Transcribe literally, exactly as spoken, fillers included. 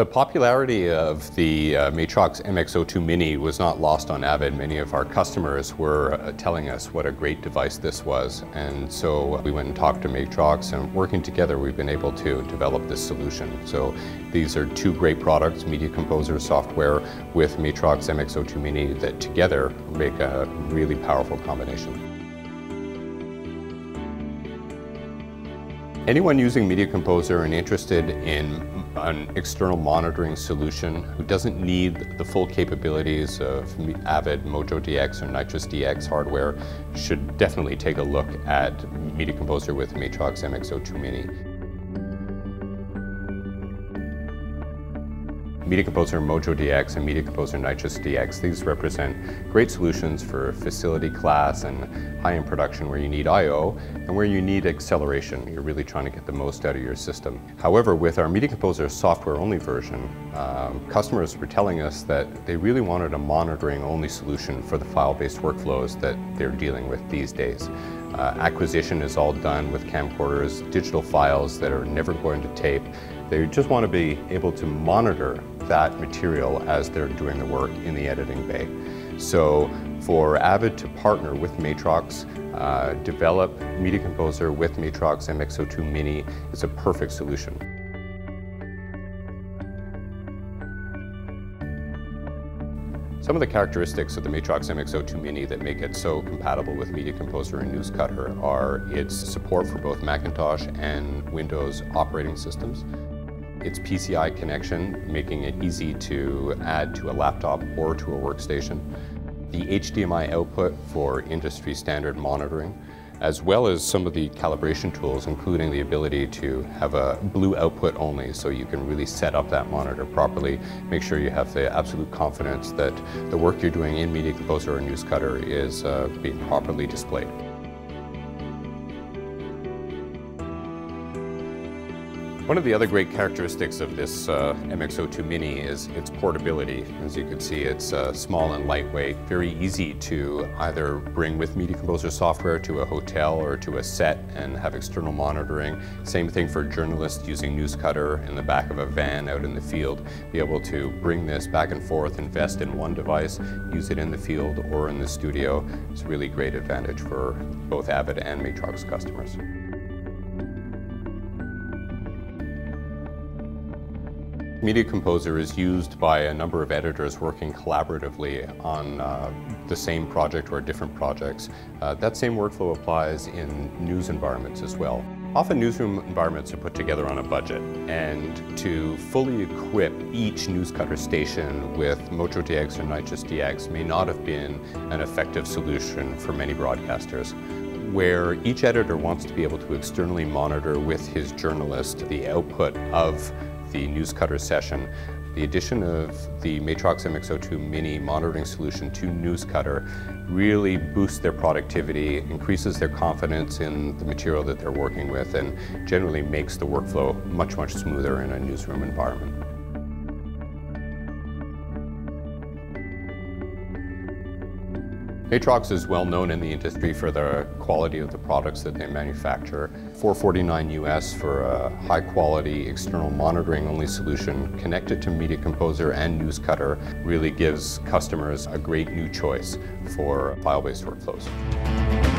The popularity of the uh, Matrox M X O two Mini was not lost on Avid. Many of our customers were uh, telling us what a great device this was, and so we went and talked to Matrox, and working together we've been able to develop this solution. So these are two great products, Media Composer software with Matrox M X O two Mini, that together make a really powerful combination. Anyone using Media Composer and interested in an external monitoring solution who doesn't need the full capabilities of Avid, Mojo D X, or Nitris D X hardware should definitely take a look at Media Composer with Matrox M X O two Mini. Media Composer Mojo D X and Media Composer Nitris D X, these represent great solutions for facility class and high-end production where you need I O and where you need acceleration. You're really trying to get the most out of your system. However, with our Media Composer software-only version, um, customers were telling us that they really wanted a monitoring-only solution for the file-based workflows that they're dealing with these days. Uh, acquisition is all done with camcorders, digital files that are never going to tape. They just want to be able to monitor that material as they're doing the work in the editing bay. So for Avid to partner with Matrox, uh, develop Media Composer with Matrox M X O two Mini is a perfect solution. Some of the characteristics of the Matrox M X O two Mini that make it so compatible with Media Composer and NewsCutter are its support for both Macintosh and Windows operating systems, its P C I connection, making it easy to add to a laptop or to a workstation, the H D M I output for industry standard monitoring, as well as some of the calibration tools, including the ability to have a blue output only, so you can really set up that monitor properly, make sure you have the absolute confidence that the work you're doing in Media Composer or NewsCutter is uh, being properly displayed. One of the other great characteristics of this uh, M X O two Mini is its portability. As you can see, it's uh, small and lightweight, very easy to either bring with Media Composer software to a hotel or to a set and have external monitoring. Same thing for journalists using NewsCutter in the back of a van out in the field. Be able to bring this back and forth, invest in one device, use it in the field or in the studio. It's a really great advantage for both Avid and Matrox customers. Media Composer is used by a number of editors working collaboratively on uh, the same project or different projects. Uh, that same workflow applies in news environments as well. Often newsroom environments are put together on a budget, and to fully equip each NewsCutter station with Mojo D X or Nitris D X may not have been an effective solution for many broadcasters. Where each editor wants to be able to externally monitor with his journalist the output of the NewsCutter session, the addition of the Matrox M X O two Mini monitoring solution to NewsCutter really boosts their productivity, increases their confidence in the material that they're working with, and generally makes the workflow much, much smoother in a newsroom environment. Matrox is well known in the industry for the quality of the products that they manufacture. four forty-nine U S for a high quality external monitoring only solution connected to Media Composer and NewsCutter really gives customers a great new choice for file-based workflows.